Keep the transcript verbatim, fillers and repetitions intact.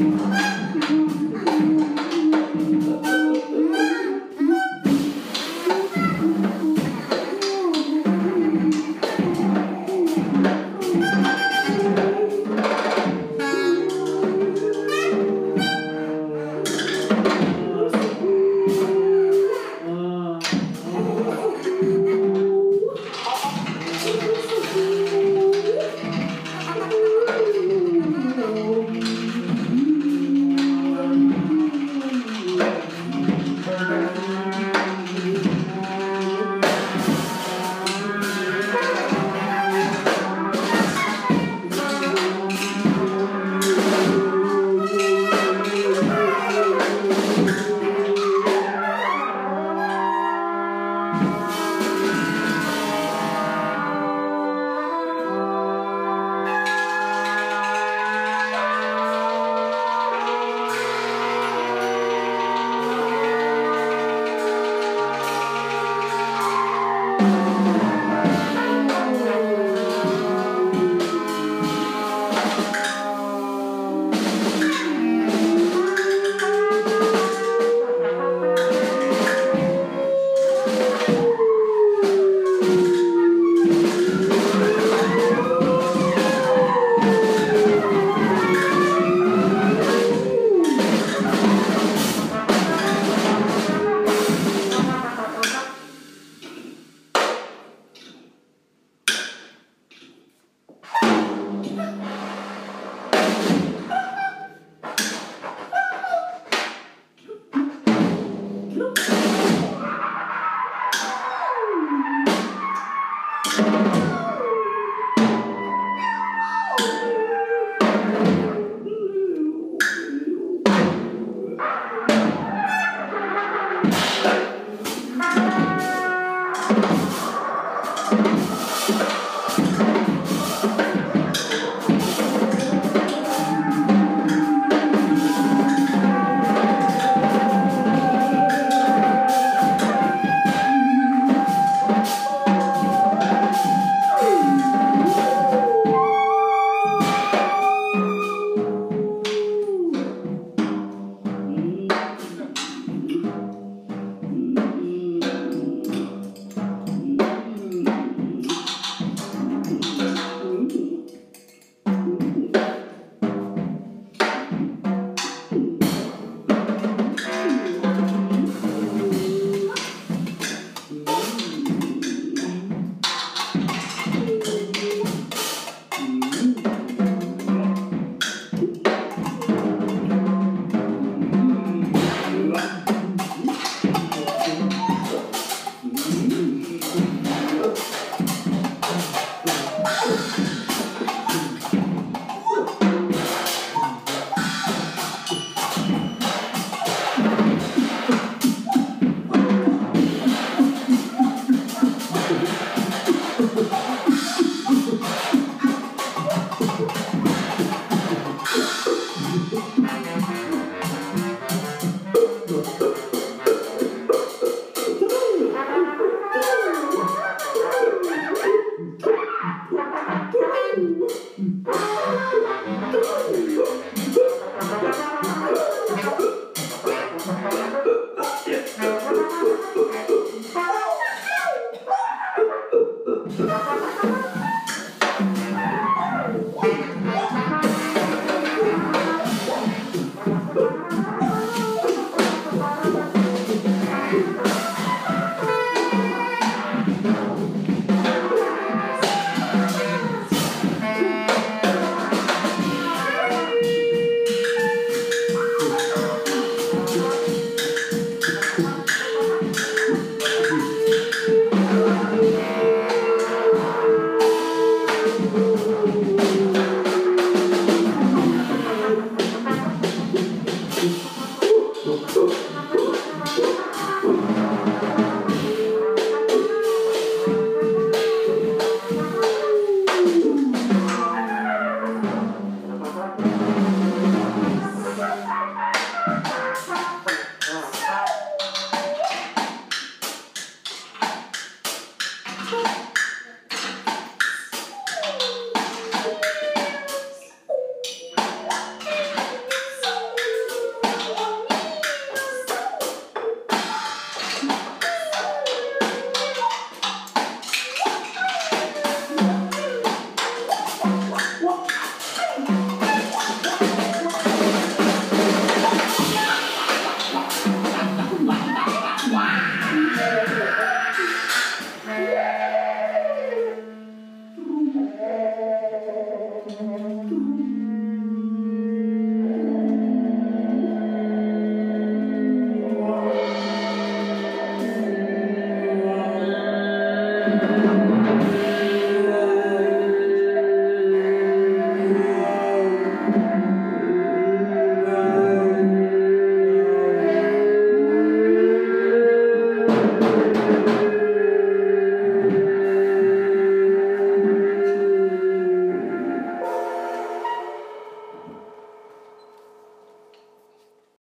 Thank you.